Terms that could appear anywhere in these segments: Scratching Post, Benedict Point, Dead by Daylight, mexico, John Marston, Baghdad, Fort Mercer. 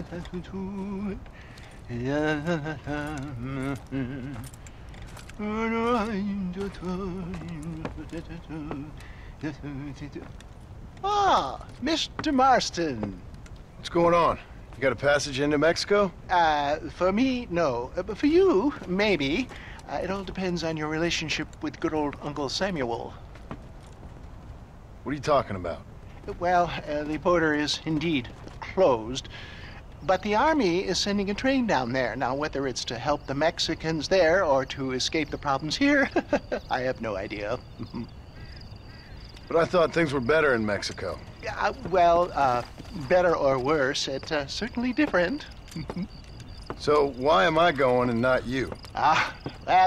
Ah, Mr. Marston. What's going on? You got a passage into Mexico? For me, no. But for you, maybe. It all depends on your relationship with good old Uncle Samuel. What are you talking about? Well, the border is indeed closed, but the Army is sending a train down there. Now, whether it's to help the Mexicans there or to escape the problems here, I have no idea. But I thought things were better in Mexico. Well, better or worse, it's certainly different. So why am I going and not you? Well,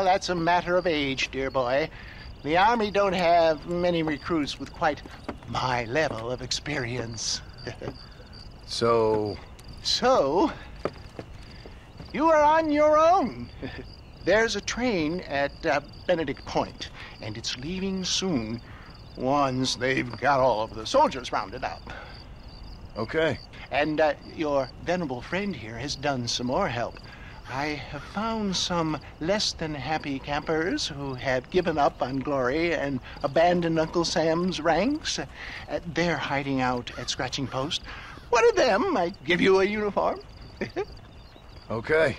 that's a matter of age, dear boy. The Army don't have many recruits with quite my level of experience. So, you are on your own. There's a train at Benedict Point, and it's leaving soon. Once they've got all of the soldiers rounded up. Okay. And your venerable friend here has done some more help. I have found some less than happy campers who have given up on glory and abandoned Uncle Sam's ranks. They're hiding out at Scratching Post. One of them might give you a uniform. Okay.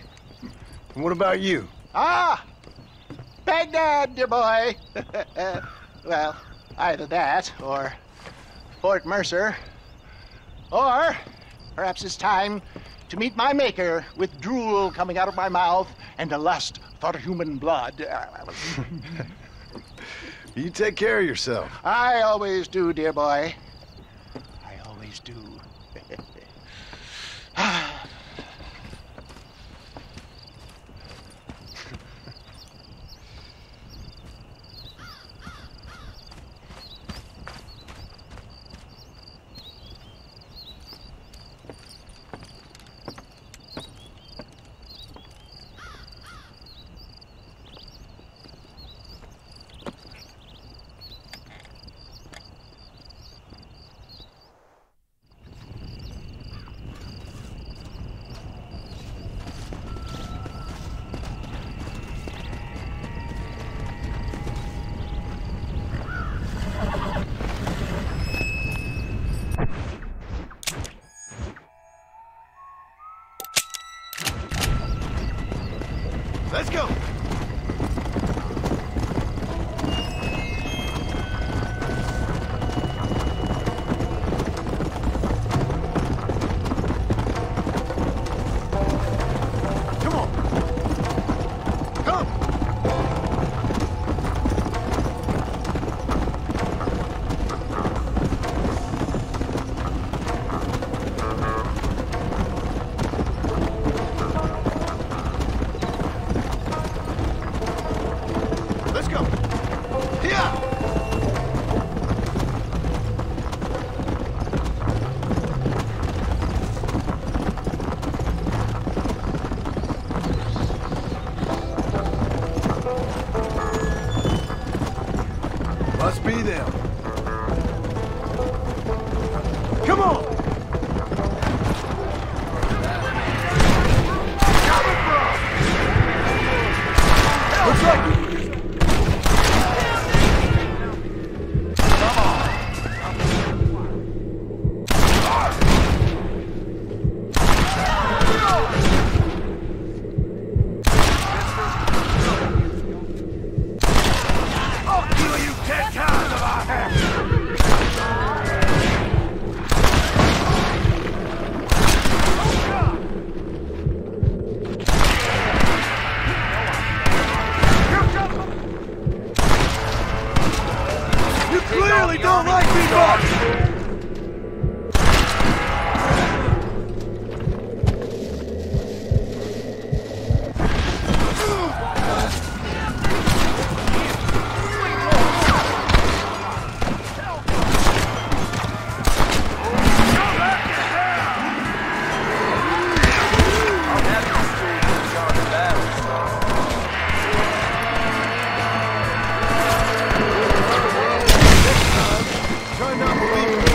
And what about you? Baghdad, dear boy. Well, either that or Fort Mercer. Or perhaps it's time to meet my maker with drool coming out of my mouth and a lust for human blood. You take care of yourself. I always do, dear boy. I always do. Let's go! Not believing.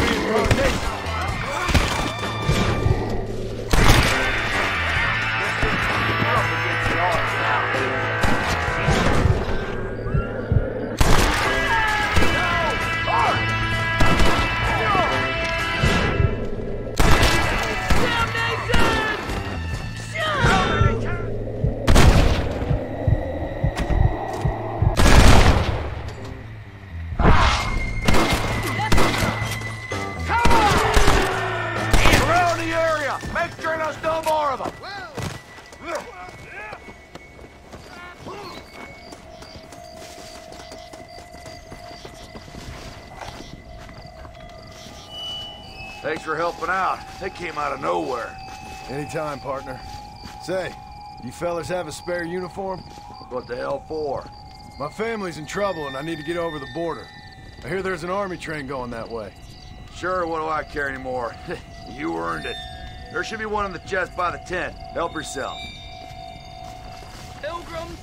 Thanks for helping out. That came out of nowhere. Anytime, partner. Say, you fellas have a spare uniform? What the hell for? My family's in trouble and I need to get over the border. I hear there's an army train going that way. Sure, what do I care anymore? You earned it. There should be one in the chest by the tent. Help yourself. Pilgrims!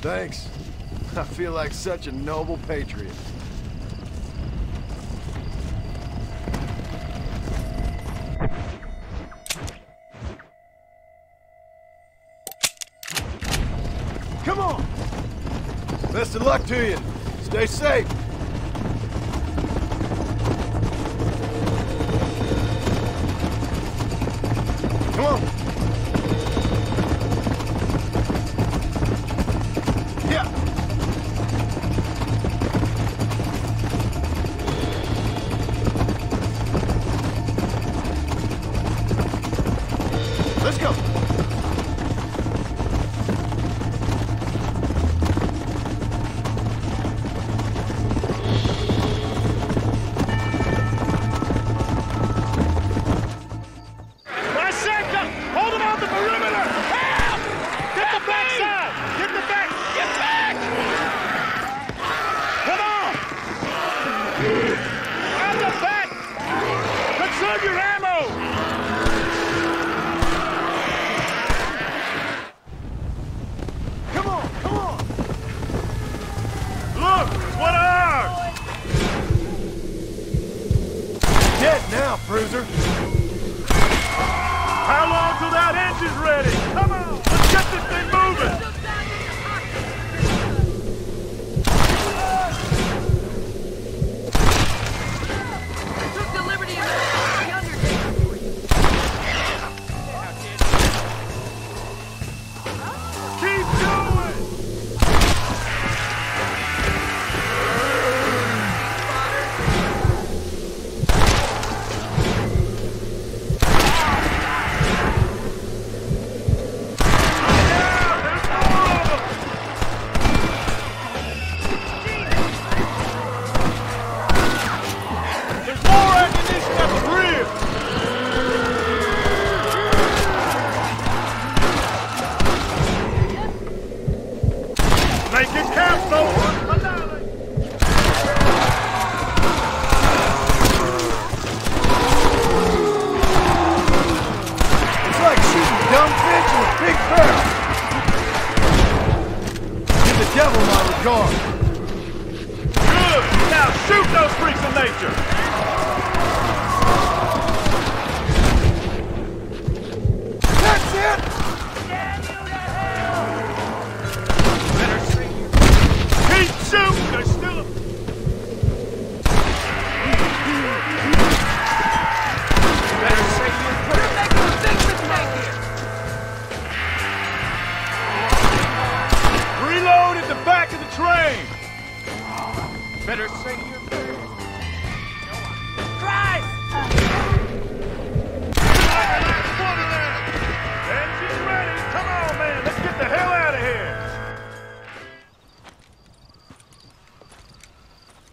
Thanks. I feel like such a noble patriot. Come on! Best of luck to you. Stay safe. Come on.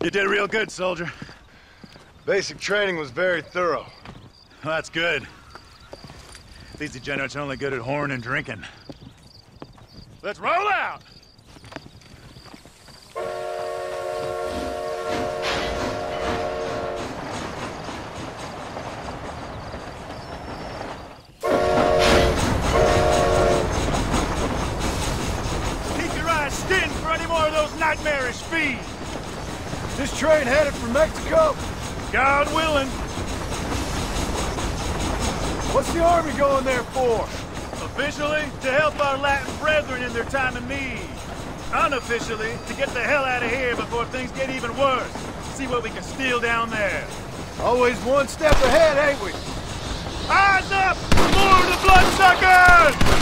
You did real good, soldier. Basic training was very thorough. Well, that's good. These degenerates are only good at whoring and drinking. Let's roll out! Keep your eyes skinned for any more of those nightmarish fiends! This train headed for Mexico? God willing. What's the army going there for? Officially, to help our Latin brethren in their time of need. Unofficially, to get the hell out of here before things get even worse. See what we can steal down there. Always one step ahead, ain't we? Eyes up! More of the bloodsuckers!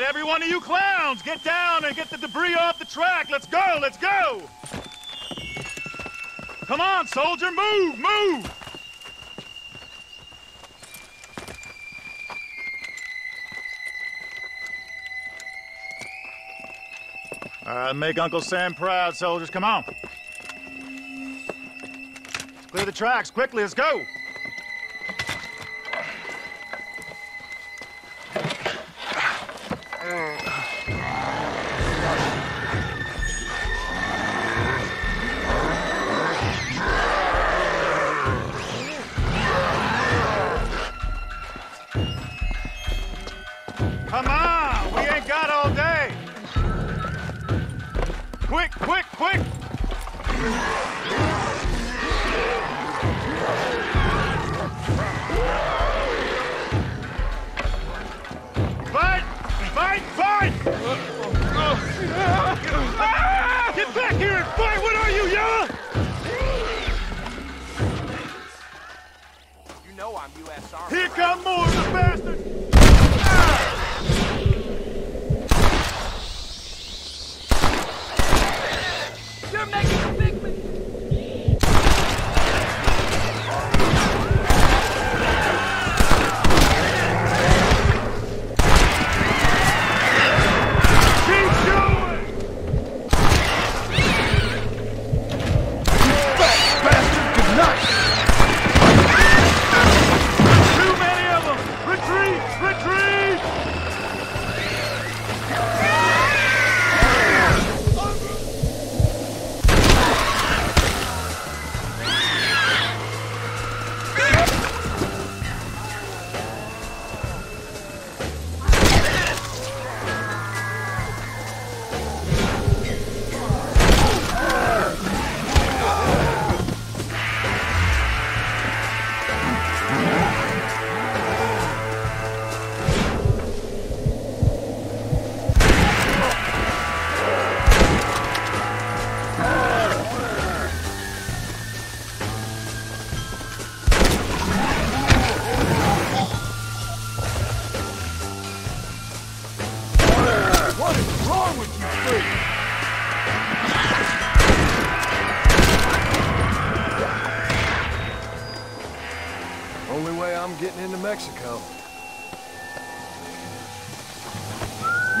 right, every one of you clowns, get down and get the debris off the track. Let's go, let's go! Come on, soldier, move, move! All right, make Uncle Sam proud, soldiers. Come on. Clear the tracks, quickly, let's go! Come on, we ain't got all day. Quick, quick, quick! Fight! Fight! Get back here and fight! What are you, y'all? You know I'm U.S. Army. Here come more of the bastards! You're making a big mistake. Keep going. You fat bastard, good night. Too many of them. Retreat, retreat. Mexico.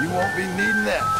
You won't be needing that.